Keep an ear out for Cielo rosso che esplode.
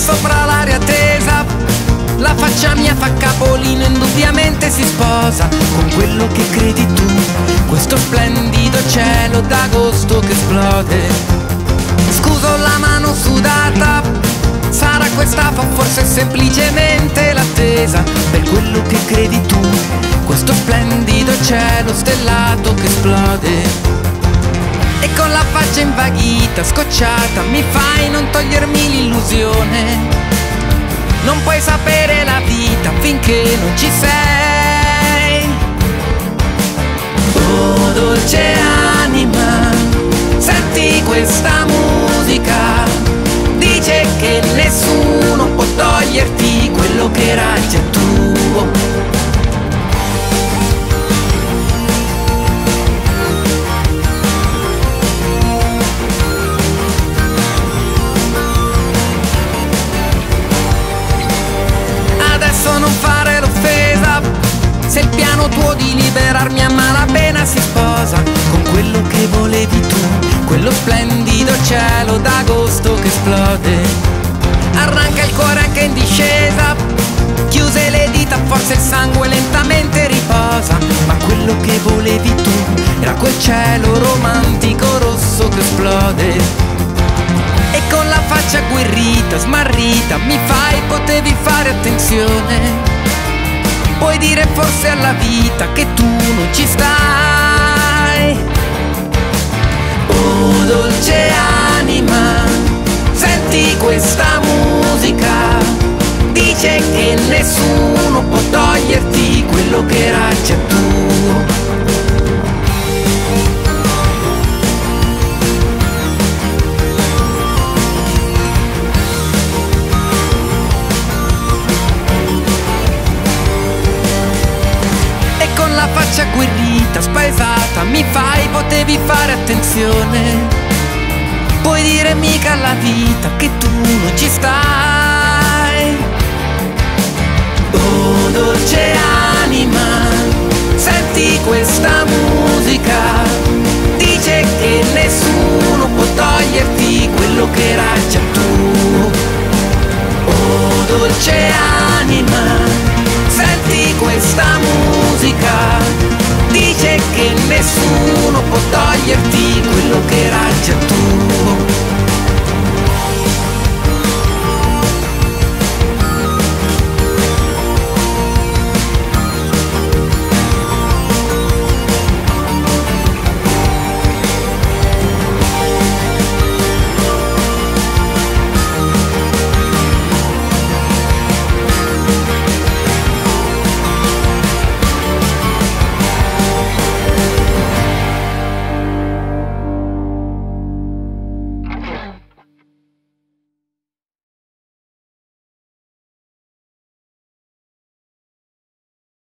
sopra l'aria tesa, la faccia mia fa capolino, indubbiamente si sposa con quello che credi tu, questo splendido cielo d'agosto che esplode. Scuso la mano sudata, sarà questa forse semplicemente l'attesa per quello che credi tu, questo splendido cielo stellato che esplode. E con la faccia invaghita, scocciata, mi fai non togliermi l'illusione. Non puoi sapere la vita finché non ci sei. Oh dolce anima, senti questa musica, dice che nessuno può toglierti quello che era già tuo. Non fare l'offesa, se il piano tuo di liberarmi a malapena si sposa con quello che volevi tu, quello splendido cielo d'agosto che esplode. Arranca il cuore anche in discesa, chiuse le dita forse il sangue lentamente riposa, ma quello che volevi tu era quel cielo romantico rosso che esplode. E con la faccia agguerrita, smarrita, mi fai, potevi fare attenzione. Puoi dire forse alla vita che tu non ci stai. Oh dolce anima, senti questa musica, dice che nessuno può toglierti quello che era già tuo. La faccia agguerrita, spaesata, mi fai, potevi fare attenzione. Puoi dire mica alla vita che tu non ci stai. Oh dolce anima, senti questa musica, dice che nessuno può toglierti quello che era già tuo. Oh dolce anima, senti questa musica, dice che nessuno può toglierti quello che era già tuo.